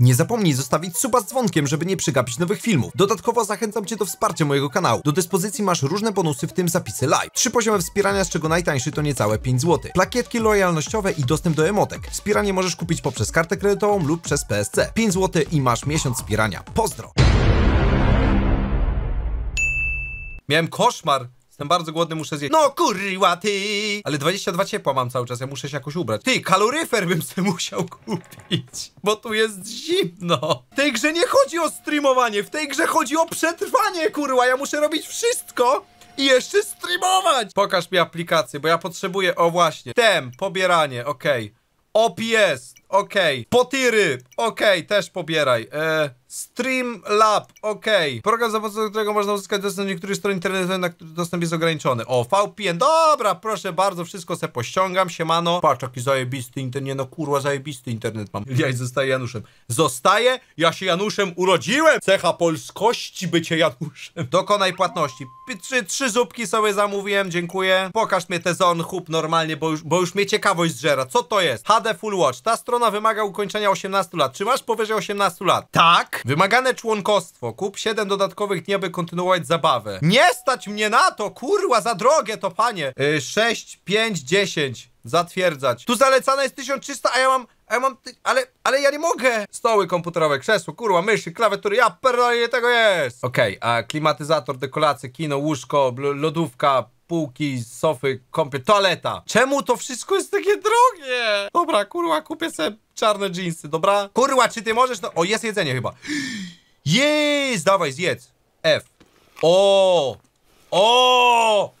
Nie zapomnij zostawić suba z dzwonkiem, żeby nie przegapić nowych filmów. Dodatkowo zachęcam Cię do wsparcia mojego kanału. Do dyspozycji masz różne bonusy, w tym zapisy live. 3 poziomy wspierania, z czego najtańszy to niecałe 5 zł. Plakietki lojalnościowe i dostęp do emotek. Wspieranie możesz kupić poprzez kartę kredytową lub przez PSC. 5 zł i masz miesiąc wspierania. Pozdro! Miałem koszmar! Jestem bardzo głodny, muszę zjeść. No kurwa ty! Ale 22 ciepła mam cały czas, ja muszę się jakoś ubrać. Ty, kaloryfer bym sobie musiał kupić, bo tu jest zimno. W tej grze nie chodzi o streamowanie, w tej grze chodzi o przetrwanie, kurwa. Ja muszę robić wszystko i jeszcze streamować. Pokaż mi aplikację, bo ja potrzebuję, o właśnie. Tem, pobieranie, okej. OPS, okej. Potyry, okej, też pobieraj. Stream Lab, okej. Program, za pomocą którego można uzyskać dostęp do niektórych stron internetowych, na których dostęp jest ograniczony. O, VPN, dobra, proszę bardzo, wszystko se pościągam, siemano. Patrz, jaki zajebisty internet, nie no kurwa, zajebisty internet mam. Ja zostaję Januszem. Zostaję? Ja się Januszem urodziłem! Cecha polskości bycie Januszem. Dokonaj płatności. Trzy zupki sobie zamówiłem, dziękuję. Pokaż mnie te zon, chłop, normalnie, bo już mnie ciekawość zżera. Co to jest? HD Full Watch. Ta strona wymaga ukończenia 18 lat. Czy masz powyżej 18 lat? Tak. Wymagane członkostwo. Kup 7 dodatkowych dni, aby kontynuować zabawę. Nie stać mnie na to, kurwa, za drogie to, panie. 6, 5, 10. Zatwierdzać. Tu zalecana jest 1300, a ja mam... Ale ja nie mogę. Stoły komputerowe, krzesło, kurwa, myszy, klawiatury, ja pierdolę, tego jest. Okej, a klimatyzator, dekolacje, kino, łóżko, lodówka, półki, sofy, kąpiel, toaleta. Czemu to wszystko jest takie drogie? Dobra, kurwa, kupię sobie czarne dżinsy, dobra? Kurwa, czy ty możesz... No... O, jest jedzenie chyba. Jeeees, dawaj, zjedz. F. O! O!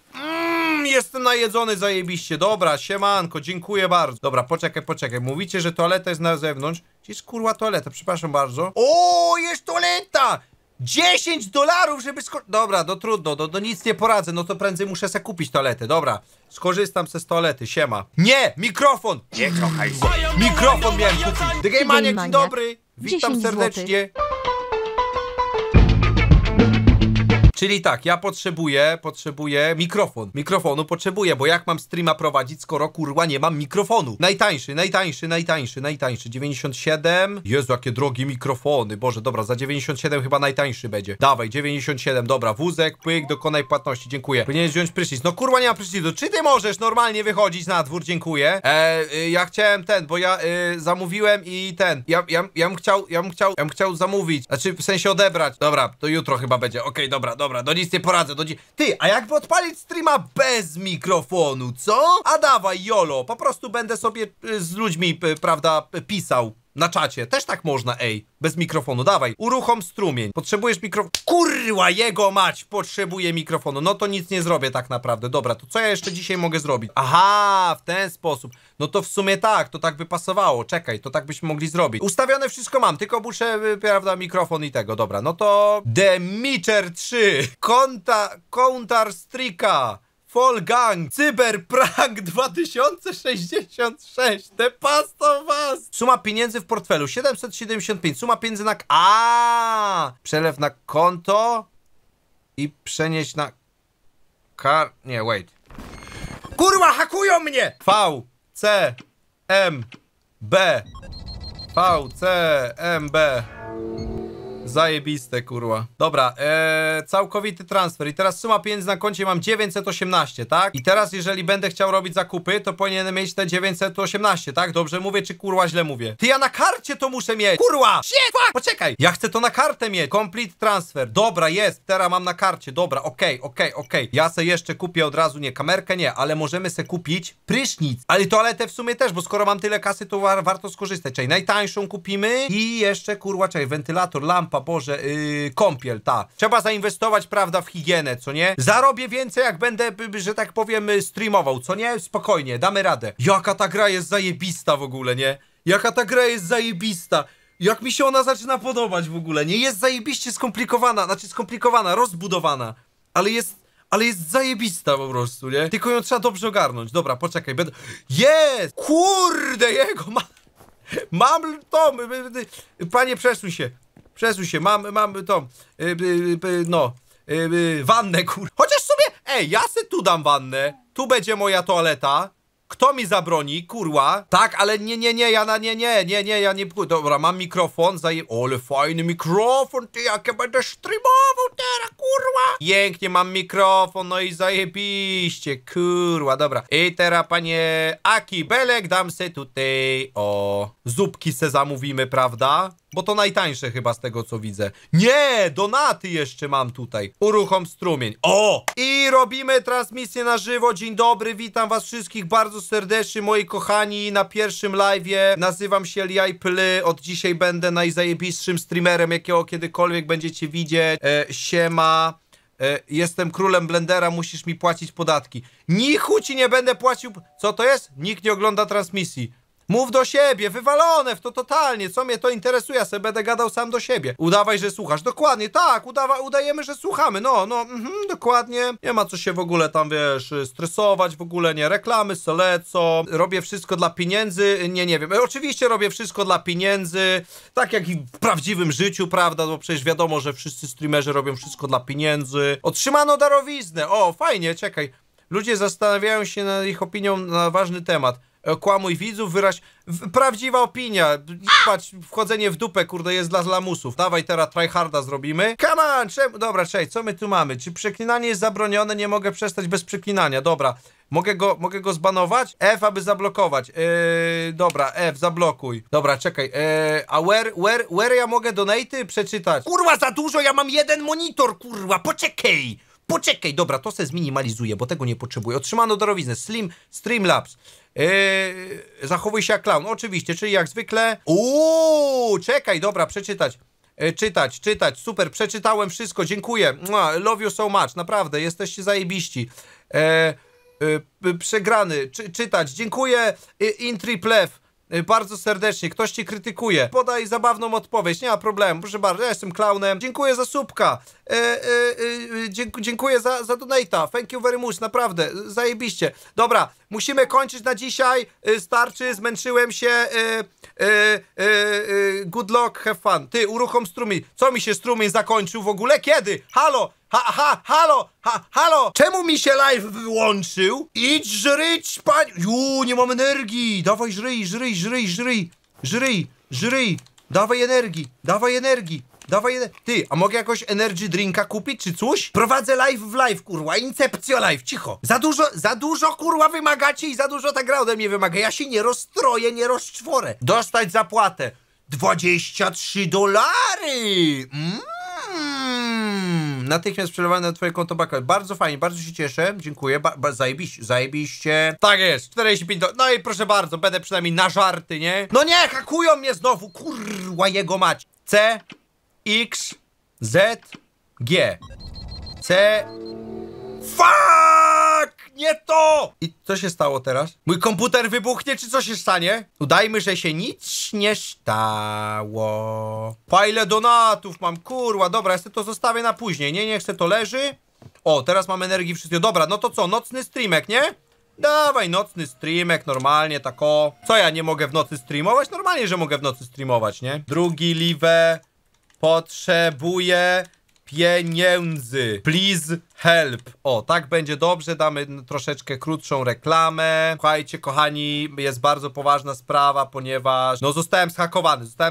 Jestem najedzony zajebiście. Dobra, siemanko, dziękuję bardzo. Dobra, poczekaj. Mówicie, że toaleta jest na zewnątrz. Gdzie jest, kurwa, toaleta? Przepraszam bardzo. O, jest toaleta! $10, żeby Dobra, no trudno, do nic nie poradzę, no to prędzej muszę se kupić toalety, dobra. Skorzystam se z toalety, siema. Nie, mikrofon! Nie kochaj się. Mikrofon miałem kupić. The Game Maniac, dzień dobry. Witam serdecznie. Czyli tak, ja potrzebuję mikrofon. Mikrofonu potrzebuję, bo jak mam streama prowadzić, skoro kurwa nie mam mikrofonu? Najtańszy. 97. Jezu, jakie drogie mikrofony. Boże, dobra, za 97 chyba najtańszy będzie. Dawaj, 97, dobra, wózek, pyk, dokonaj płatności, dziękuję. Powinieneś wziąć prysznic. No kurwa, nie mam prysznicu. Czy ty możesz normalnie wychodzić na dwór? Dziękuję. Ja chciałem ten, bo ja zamówiłem i ten. Ja bym chciał zamówić. Znaczy, w sensie odebrać. Dobra, to jutro chyba będzie. Okej, dobra. Do nic nie poradzę, Ty, a jakby odpalić streama bez mikrofonu, co? A dawaj, jolo, po prostu będę sobie z ludźmi, prawda, pisał na czacie. Też tak można, ej, bez mikrofonu, dawaj. Uruchom strumień, potrzebujesz mikrofonu. Kurwa, jego mać, potrzebuję mikrofonu. No to nic nie zrobię tak naprawdę, dobra, to co ja jeszcze dzisiaj mogę zrobić? Aha, w ten sposób. No to w sumie tak, to tak by pasowało. Czekaj, to tak byśmy mogli zrobić. Ustawione wszystko mam, tylko muszę, prawda, mikrofon i tego, dobra, no to... The Mitcher 3, Counter-Strike'a, Fall Gang, Cyberprank 2066, The Past of Us. Suma pieniędzy w portfelu, 775, suma pieniędzy na... Przelew na konto i przenieść na... Nie, wait. Kurwa, hakują mnie! V. C, M, B. V, C, M, B. Zajebiste, kurwa. Dobra, całkowity transfer. I teraz suma pieniędzy na koncie mam 918, tak? I teraz jeżeli będę chciał robić zakupy, to powinienem mieć te 918, tak? Dobrze mówię, czy kurwa źle mówię? Ty, ja na karcie to muszę mieć! Kurwa! Shit, fuck! Poczekaj! Ja chcę to na kartę mieć! Complete transfer. Dobra, jest. Teraz mam na karcie. Dobra, okej. Ja se jeszcze kupię od razu, nie, kamerkę nie, ale możemy se kupić prysznic. Ale toaletę w sumie też, bo skoro mam tyle kasy, to warto skorzystać. Czyli najtańszą kupimy i jeszcze, kurwa, czekaj, wentylator, lampa, Boże, kąpiel, ta. Trzeba zainwestować, prawda, w higienę, co nie? Zarobię więcej, jak będę, że tak powiem, streamował, co nie? Spokojnie, damy radę. Jaka ta gra jest zajebista w ogóle, nie? Jak mi się ona zaczyna podobać w ogóle, nie? Jest zajebiście skomplikowana, rozbudowana, ale jest zajebista po prostu, nie? Tylko ją trzeba dobrze ogarnąć. Dobra, poczekaj, będę... Jest! Kurde, jego ma... Mam to... Panie, przesuń się. Mam tą, wannę, kurwa. Chociaż sobie, ej, ja se tu dam wannę. Tu będzie moja toaleta. Kto mi zabroni, kurwa? Tak, ale nie, ja na nie, ja nie pójdę. Dobra, mam mikrofon, ole fajny mikrofon, ty, jak ja będę streamował teraz, kurwa. Pięknie, mam mikrofon, no i zajebiście, kurwa, dobra. I teraz, panie Aki Belek, dam se tutaj, o, zupki se zamówimy, prawda? Bo to najtańsze chyba z tego, co widzę. Nie, donaty jeszcze mam tutaj. Uruchom strumień. O! I robimy transmisję na żywo. Dzień dobry, witam was wszystkich bardzo serdecznie, moi kochani, na pierwszym live'ie. Nazywam się LJayPL. Od dzisiaj będę najzajebistszym streamerem, jakiego kiedykolwiek będziecie widzieć. Siema. Jestem królem blendera, musisz mi płacić podatki. Nichu ci nie będę płacił... Co to jest? Nikt nie ogląda transmisji. Mów do siebie, wywalone w to totalnie, co mnie to interesuje, ja sobie będę gadał sam do siebie. Udawaj, że słuchasz, dokładnie, tak, udajemy, że słuchamy, dokładnie. Nie ma co się w ogóle tam, wiesz, stresować, w ogóle nie, reklamy se lecą, robię wszystko dla pieniędzy, nie wiem, oczywiście robię wszystko dla pieniędzy, tak jak i w prawdziwym życiu, prawda, bo przecież wiadomo, że wszyscy streamerzy robią wszystko dla pieniędzy. Otrzymano darowiznę, o, fajnie, czekaj, ludzie zastanawiają się nad ich opinią na ważny temat. Kłamuj widzów, wyraź... Prawdziwa opinia. Patrz, wchodzenie w dupę, kurde, jest dla lamusów. Dawaj teraz tryharda zrobimy. Come on, czemu... Dobra, czekaj, co my tu mamy? Czy przeklinanie jest zabronione? Nie mogę przestać bez przeklinania, dobra. Mogę go zbanować? F, aby zablokować. Dobra, F, zablokuj. Dobra, czekaj. A where ja mogę donaty przeczytać? Kurwa, za dużo, ja mam jeden monitor, kurwa, poczekaj, dobra, to se zminimalizuję, bo tego nie potrzebuję. Otrzymano darowiznę, Streamlabs. Zachowuj się jak klaun, oczywiście, czyli jak zwykle. Uuu, czekaj, dobra, przeczytać. Czytać, super, przeczytałem wszystko, dziękuję. Love you so much, naprawdę, jesteście zajebiści. Przegrany, czytać, dziękuję. Intriplew. Bardzo serdecznie, ktoś ci krytykuje. Podaj zabawną odpowiedź, nie ma problemu. Proszę bardzo, ja jestem klaunem. Dziękuję za subka. Dziękuję za donate'a. Thank you very much, naprawdę, zajebiście. Dobra, musimy kończyć na dzisiaj. Starczy, zmęczyłem się. Good luck, have fun. Ty, uruchom strumień. Co mi się strumień zakończył w ogóle? Kiedy? Halo! Halo! Czemu mi się live wyłączył? Idź żryć, pani... nie mam energii! Dawaj żryj! Dawaj energii! Ty, a mogę jakoś energy drinka kupić, czy coś? Prowadzę live w live, kurwa, incepcja live, cicho! Za dużo, kurwa, wymagacie i za dużo ta gra ode mnie wymaga, ja się nie rozstroję, nie rozczworę! Dostać zapłatę! $23! Natychmiast przelewane na twoje konto bankowe. Bardzo fajnie, bardzo się cieszę, dziękuję, zajebiście. Tak jest, $45, no i proszę bardzo, będę przynajmniej na żarty, nie? No nie, hakują mnie znowu, kurwa jego mać. C, X, Z, G. C, fuck, nie to! I co się stało teraz? Mój komputer wybuchnie, czy co się stanie? Udajmy, że się nic nie stało. Pa, ile donatów mam, kurwa, dobra, ja sobie to zostawię na później, niech se to leży. O, teraz mam energii wszystkiego, dobra, no to co, nocny streamek, nie? Dawaj, nocny streamek, normalnie, tako. Co, ja nie mogę w nocy streamować? Normalnie, że mogę w nocy streamować, nie? Drugi live, potrzebuję... pieniędzy. Please help. O, tak będzie dobrze. Damy troszeczkę krótszą reklamę. Słuchajcie, kochani, jest bardzo poważna sprawa, ponieważ no zostałem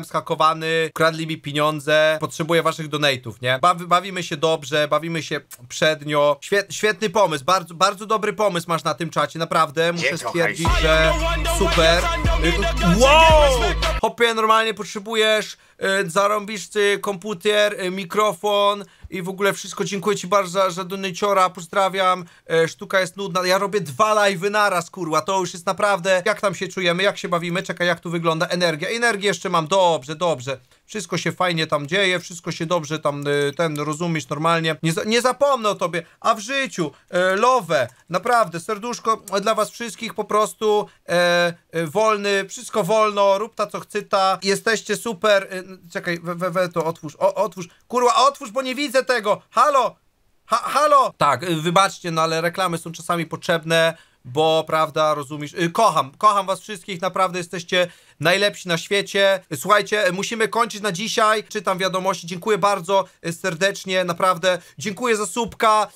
zhakowany. Ukradli mi pieniądze. Potrzebuję waszych donate'ów, nie? Bawimy się dobrze, bawimy się przednio. Świetny pomysł. Bardzo dobry pomysł masz na tym czacie, naprawdę. Muszę stwierdzić, że super. Wow! Hopie, normalnie potrzebujesz... Zarąbisz ty komputer, mikrofon i w ogóle wszystko. Dziękuję ci bardzo za donaciora, pozdrawiam. Sztuka jest nudna, ja robię dwa live'y naraz, kurwa, to już jest naprawdę. Jak tam się czujemy, jak się bawimy, czekaj, jak tu wygląda energia. Energię jeszcze mam, dobrze. Wszystko się fajnie tam dzieje, wszystko się dobrze tam, rozumiesz, normalnie. Nie zapomnę o tobie, a w życiu, love, naprawdę, serduszko dla was wszystkich, po prostu, wolny, wszystko wolno, rób ta co chcyta, jesteście super, czekaj, to otwórz, otwórz, kurwa, otwórz, bo nie widzę tego, halo, halo. Tak, wybaczcie, no ale reklamy są czasami potrzebne, bo, prawda, rozumiesz, kocham was wszystkich, naprawdę jesteście najlepsi na świecie. Słuchajcie, musimy kończyć na dzisiaj. Czytam wiadomości, dziękuję bardzo serdecznie, naprawdę. Dziękuję za subka,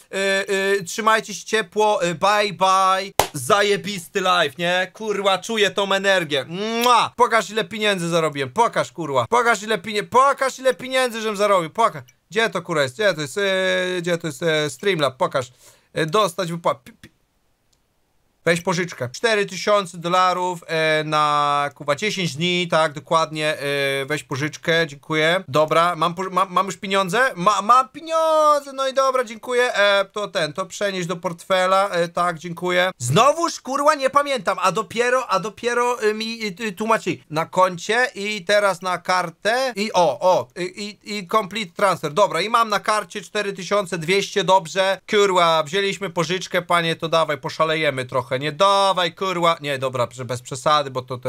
trzymajcie się ciepło, bye bye. Zajebisty live, nie? Kurwa, czuję tą energię. Mua! Pokaż ile pieniędzy zarobiłem, pokaż kurwa. Pokaż ile pieniędzy żem zarobił, pokaż. Gdzie to kurwa jest? Gdzie to jest Streamlab? Pokaż. Dostać wypłat. Weź pożyczkę. $4000 na kuwa 10 dni, tak, dokładnie. Weź pożyczkę, dziękuję. Dobra, mam już pieniądze? Mam pieniądze, no i dobra, dziękuję. To przenieść do portfela, tak, dziękuję. Znowuż, kurwa, nie pamiętam, a dopiero mi tłumaczyli. Na koncie i teraz na kartę i i complete transfer. Dobra, i mam na karcie 4200, dobrze. Kurwa, wzięliśmy pożyczkę, panie, to dawaj, poszalejemy trochę. Nie dawaj, kurwa. Nie, dobra, bez przesady, bo to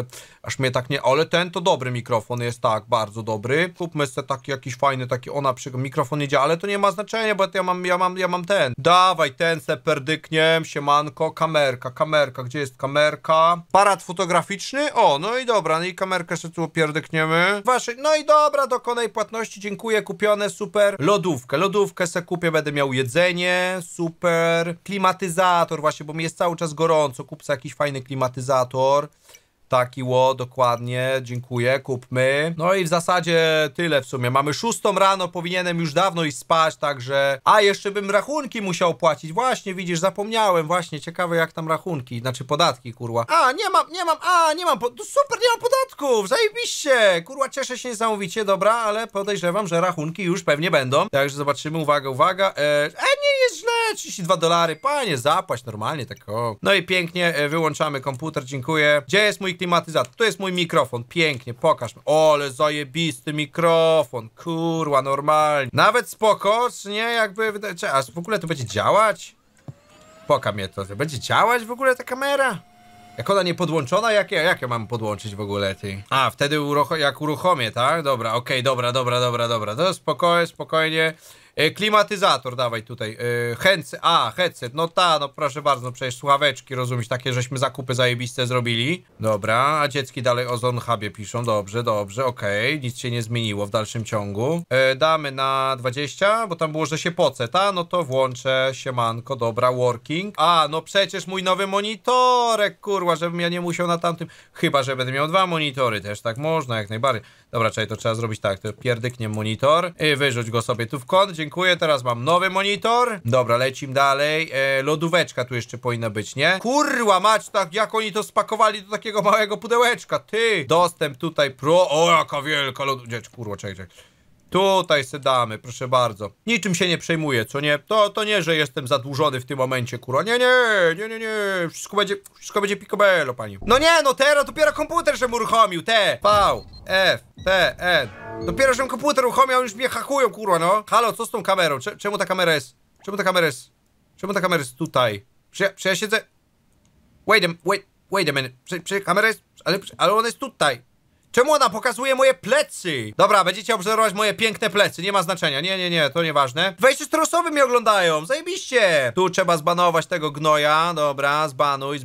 aż mnie tak nie... Ale ten to dobry mikrofon jest, tak, bardzo dobry. Kupmy sobie taki jakiś fajny, taki mikrofon nie działa, ale to nie ma znaczenia, bo ja mam ten. Dawaj, ten se perdykniem, siemanko. Kamerka, gdzie jest kamerka? Aparat fotograficzny? O, no i dobra, no i kamerkę sobie tu pierdykniemy. No i dobra, dokonaj płatności, dziękuję, kupione, super. Lodówkę se kupię, będę miał jedzenie, super. Klimatyzator właśnie, bo mi jest cały czas gorąco, kup sobie jakiś fajny klimatyzator. Taki dokładnie, dziękuję, kupmy. No i w zasadzie tyle w sumie. Mamy 6 rano, powinienem już dawno iść spać, także... A, jeszcze bym rachunki musiał płacić. Właśnie, widzisz, zapomniałem, właśnie, ciekawe jak tam rachunki, znaczy podatki, kurwa. Super, nie mam podatków, zajebiście, kurwa, cieszę się niesamowicie, dobra, ale podejrzewam, że rachunki już pewnie będą. Także zobaczymy, uwaga, nie jest źle, $32, panie, zapłać normalnie, tak o. No i pięknie, wyłączamy komputer, dziękuję. Gdzie jest mój klimatyzator? To jest mój mikrofon, pięknie, pokaż mi. O, ale zajebisty mikrofon, kurwa, normalnie. Nawet spoko, czy nie, jakby... A w ogóle to będzie działać? Pokaż mnie to, będzie działać w ogóle ta kamera? Jak ona nie podłączona, jak ja mam podłączyć w ogóle, ty? A, wtedy uruchomię, tak? Dobra, okej, dobra, to spokojnie, klimatyzator, dawaj tutaj. Headset, no ta, no proszę bardzo, no przecież słuchaweczki, rozumiesz, takie żeśmy zakupy zajebiste zrobili. Dobra, a dziecki dalej o Zone Hubie piszą, dobrze, okej, nic się nie zmieniło w dalszym ciągu. Damy na 20, bo tam było, że się poce, ta, no to włączę, siemanko, dobra, working. A, no przecież mój nowy monitorek, kurwa, żebym ja nie musiał na tamtym, chyba że będę miał 2 monitory też, tak można, jak najbardziej. Dobra, czekaj, to trzeba zrobić tak, to pierdyknie monitor i wyrzuć go sobie tu w kąt, dziękuję, teraz mam nowy monitor. Dobra, lecimy dalej, lodóweczka tu jeszcze powinna być, nie? Kurwa mać, tak jak oni to spakowali do takiego małego pudełeczka, ty! Dostęp tutaj pro, o jaka wielka lodóweczka, kurwa, czekaj. Tutaj se damy, proszę bardzo. Niczym się nie przejmuję, co nie? To nie, że jestem zadłużony w tym momencie, kurwa. Nie. Wszystko będzie picobello, pani. No nie, no teraz dopiero komputer żem uruchomił. T, V, F, T, N. Dopiero żem komputer uruchomił, już mnie hakują, kurwa, no. Halo, co z tą kamerą? Czemu ta kamera jest? Czemu ta kamera jest tutaj? Przecież ja siedzę... Wait a minute. Przecież kamera jest... Ale ona jest tutaj. Czemu ona pokazuje moje plecy? Dobra, będziecie obserwować moje piękne plecy, nie ma znaczenia, nie, to nieważne. 24 osoby mnie oglądają, zajebiście! Tu trzeba zbanować tego gnoja, dobra, zbanuj.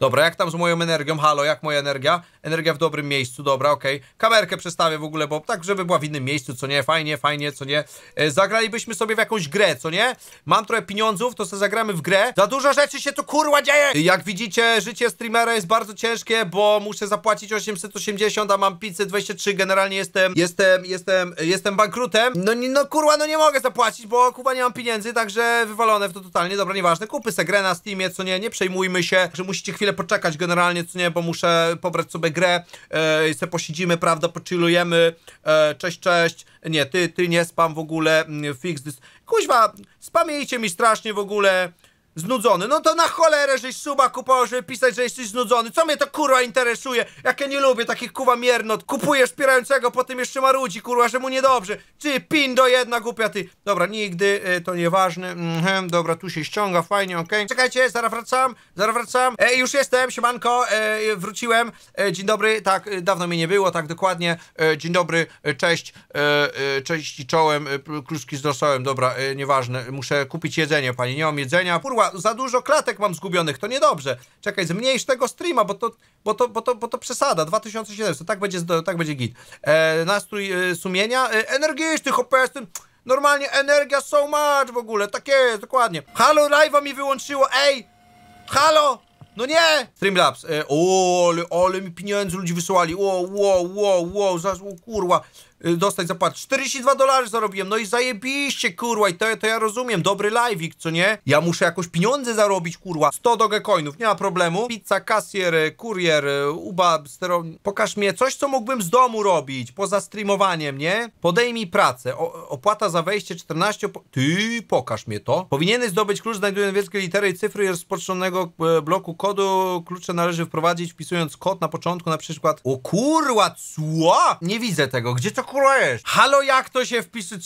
Dobra, jak tam z moją energią? Halo, jak moja energia? Energia w dobrym miejscu, dobra, okej. Kamerkę przestawię w ogóle, bo tak, żeby była w innym miejscu, co nie? Fajnie, co nie? Zagralibyśmy sobie w jakąś grę, co nie? Mam trochę pieniądzów, to sobie zagramy w grę. Za dużo rzeczy się tu kurwa dzieje! Jak widzicie, życie streamera jest bardzo ciężkie, bo muszę zapłacić 880, mam pizzę 23, generalnie jestem bankrutem. No kurwa, no nie mogę zapłacić, bo kurwa nie mam pieniędzy, także wywalone w to totalnie, dobra, nieważne. Kupy se grę na Steamie, co nie, nie przejmujmy się, że musicie chwilę poczekać generalnie, co nie, bo muszę pobrać sobie grę, se posiedzimy, prawda, pochillujemy, cześć, nie, ty nie spam w ogóle, fix this, kuźwa, spamijcie mi strasznie w ogóle. Znudzony, no to na cholerę, żeś suba kupował, żeby pisać, że jesteś znudzony. Co mnie to kurwa interesuje? Jak ja nie lubię takich kuwa miernot. Kupujesz wspierającego, potem jeszcze marudzi, kurwa, że mu niedobrze. Ty, pindo jedna głupia, ty. Dobra, nigdy, to nieważne. Dobra, tu się ściąga, fajnie, okej. Czekajcie, zaraz wracam. Już jestem, siemanko, wróciłem. Dzień dobry, tak, dawno mnie nie było, tak dokładnie. Dzień dobry, cześć, cześć i czołem, kluski z rosołem, dobra, nieważne. Muszę kupić jedzenie, pani, nie mam jedzenia. Kurwa, za dużo klatek mam zgubionych, to niedobrze. Czekaj, zmniejsz tego streama, bo to przesada, 2700, tak będzie git. Nastrój sumienia, energiczny, hopesty. Normalnie energia so much w ogóle, tak jest, dokładnie. Halo, live'a mi wyłączyło, ej! Halo! No nie! Streamlabs, ale mi pieniędzy ludzi wysyłali, kurwa. Dostać zapłat, $42 zarobiłem, no i zajebiście, kurwa, i to ja rozumiem, dobry live'ik, co nie? Ja muszę jakoś pieniądze zarobić, kurwa, 100 dogecoinów, nie ma problemu. Pizza, kasjer, kurier, uba, sterownik, pokaż mnie coś, co mógłbym z domu robić, poza streamowaniem, nie? Podejmij pracę, opłata za wejście 14, ty, pokaż mnie to. Powinieneś zdobyć klucz, znajdując wielkie litery i cyfry rozpoczętego bloku kodu, klucze należy wprowadzić, wpisując kod na początku, na przykład, o kurwa, co? Nie widzę tego, gdzie to kurwa jest? Halo, jak to się wpisuje?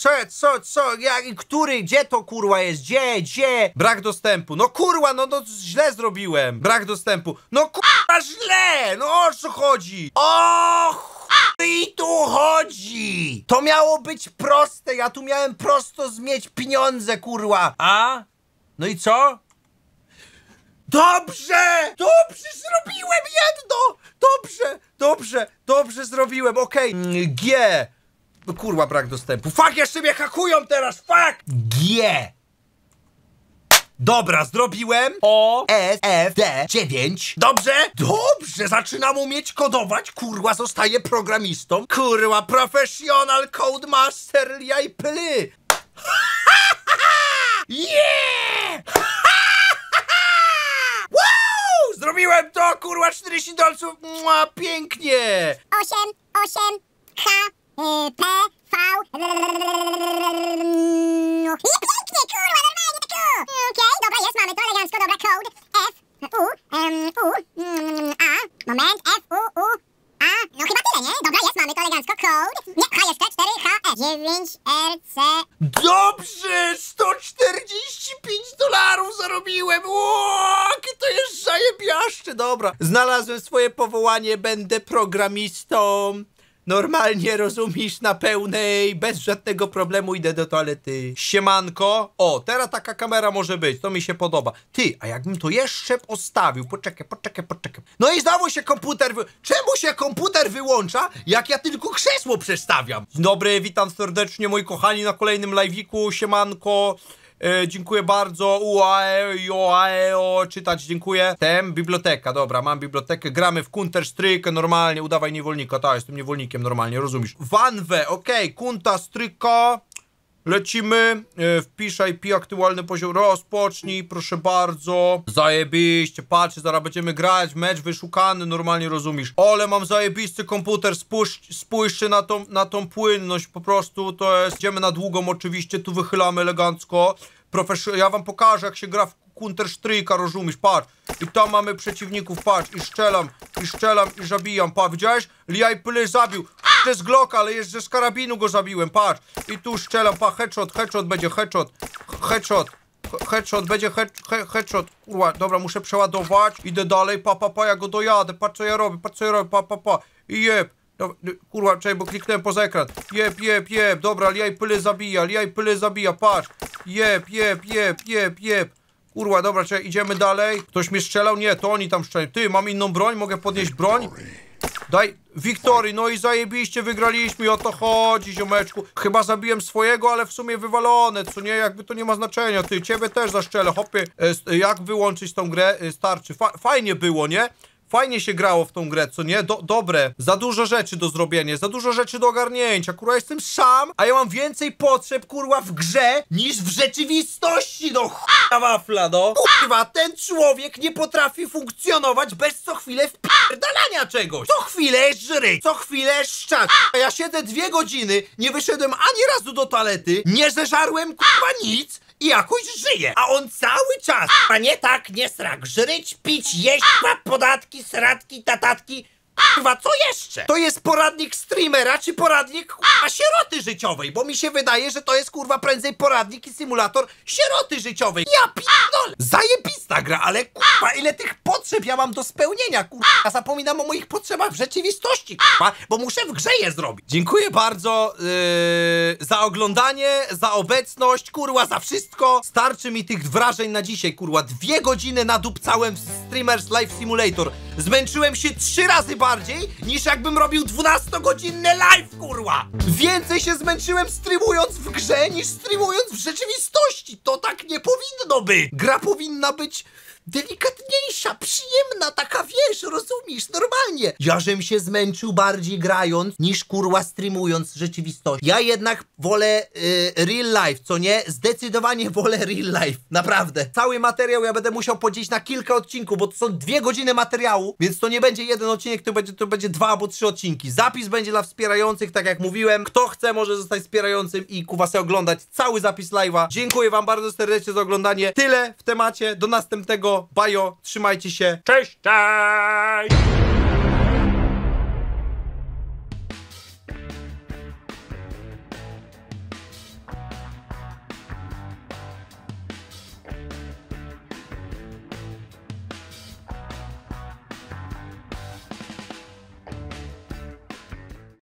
Co, jak i który, gdzie to kurwa jest? Gdzie? Brak dostępu. No kurwa, no źle zrobiłem. Brak dostępu. No kurwa, źle! No o co chodzi? I tu chodzi! To miało być proste, ja tu miałem prosto zmieć pieniądze, kurwa. A? No i co? Dobrze! Dobrze zrobiłem jedno! Dobrze zrobiłem, okej. Okay. G. No kurwa, brak dostępu. Fuck, jeszcze mnie hakują teraz, fuck! G. Dobra, zrobiłem. O, S, F, D, 9. Dobrze, zaczynam umieć kodować. Kurwa, zostaję programistą. Kurwa, professional code master, LJayPL. Yeah! Zrobiłem to, kurwa, $40. Mua, pięknie! 8, 8, H, P, V. No pięknie, kurwa, normalnie tylko! Okej, dobra, jest, mamy to elegancko, dobra, code F, A, moment, F, A, no chyba tyle, nie? Dobra, jest, mamy to elegancko, code, nie, H jeszcze, 4, H, F, 9, R, C. Dobrze, $145 zarobiłem, to jest zajebiaszczy, dobra. Znalazłem swoje powołanie, będę programistą. Normalnie, rozumisz, na pełnej, bez żadnego problemu idę do toalety. Siemanko. O, teraz taka kamera może być, to mi się podoba. Ty, a jakbym to jeszcze postawił, poczekaj. No i znowu się komputer czemu się komputer wyłącza, jak ja tylko krzesło przestawiam? Dzień dobry, witam serdecznie, moi kochani, na kolejnym live'iku, siemanko. Dziękuję bardzo. Czytać, dziękuję. Tem, biblioteka, dobra, mam bibliotekę. Gramy w Counter-Strike, normalnie, udawaj niewolnika. Tak, jestem niewolnikiem, normalnie, rozumiesz. Wanwę, okej, Counter-Strike'a. Lecimy, wpisz IP, aktualny poziom, rozpocznij, proszę bardzo. Zajebiście, patrzcie, zaraz będziemy grać, mecz wyszukany, normalnie, rozumiesz. Ole, mam zajebisty komputer, spójrzcie na tą płynność, po prostu to jest. Idziemy na długą oczywiście, tu wychylamy elegancko. Ja wam pokażę, jak się gra w Counter-Strike'a, rozumiesz, patrz. I tam mamy przeciwników, patrz, i strzelam, i zabijam, patrz, widziałeś? LJayPL zabił. To jest Glocka, ale jeszcze z karabinu go zabiłem, patrz. I tu strzelam, pa, headshot będzie, kurwa, dobra, muszę przeładować, idę dalej, pa, ja go dojadę, patrz co ja robię, pa, i jeb, kurwa, czekaj, bo kliknąłem poza ekran, jeb, dobra, LJayPL zabija, patrz, jeb, kurwa, dobra, czekaj, idziemy dalej, ktoś mnie strzelał, nie, to oni tam strzelają, ty, mam inną broń, mogę podnieść broń? Daj, Victory, no i zajebiście wygraliśmy, o to chodzi, ziomeczku. Chyba zabiłem swojego, ale w sumie wywalone, co nie, jakby to nie ma znaczenia. Ty, ciebie też zaszczelę, hopie. Jak wyłączyć tą grę? Starczy. Fajnie było, nie? Fajnie się grało w tą grę, co nie? Dobre. Za dużo rzeczy do zrobienia, za dużo rzeczy do ogarnięcia. Kurwa, jestem sam, a ja mam więcej potrzeb, kurwa, w grze, niż w rzeczywistości, no ch**a wafla, no. Kurwa, ten człowiek nie potrafi funkcjonować bez co chwilę wpierdalania czegoś. Co chwilę żry, co chwilę szczak. A ja siedzę 2 godziny, nie wyszedłem ani razu do toalety, nie zeżarłem, kurwa, nic. I jakoś żyje, a on cały czas, a nie tak, nie srak, żryć, pić, jeść, podatki, sratki, tatatki, Kurwa, co jeszcze? To jest poradnik streamera czy poradnik kurwa sieroty życiowej? Bo mi się wydaje, że to jest kurwa prędzej poradnik i symulator sieroty życiowej. Ja pierdolę! Zajebista gra, ale kurwa ile tych potrzeb ja mam do spełnienia, kurwa. Ja zapominam o moich potrzebach w rzeczywistości, kurwa, bo muszę w grze je zrobić. Dziękuję bardzo za oglądanie, za obecność, kurwa, za wszystko. Starczy mi tych wrażeń na dzisiaj, kurwa. 2 godziny nadupcałem w Streamers Life Simulator. Zmęczyłem się 3 razy bardziej, niż jakbym robił 12-godzinny live, kurwa! Więcej się zmęczyłem streamując w grze, niż streamując w rzeczywistości! To tak nie powinno być! Gra powinna być delikatniejsza, przyjemna, taka, wiesz, rozumiesz, normalnie. Ja żem się zmęczył bardziej grając, niż kurwa streamując rzeczywistość. Ja jednak wolę real life, co nie? Zdecydowanie wolę real life, naprawdę. Cały materiał ja będę musiał podzielić na kilka odcinków, bo to są 2 godziny materiału, więc to nie będzie jeden odcinek, to będzie 2 albo 3 odcinki. Zapis będzie dla wspierających, tak jak mówiłem. Kto chce, może zostać wspierającym i kurwa se oglądać cały zapis live'a. Dziękuję wam bardzo serdecznie za oglądanie. Tyle w temacie, do następnego. Bajo, trzymajcie się. Cześć, cześć!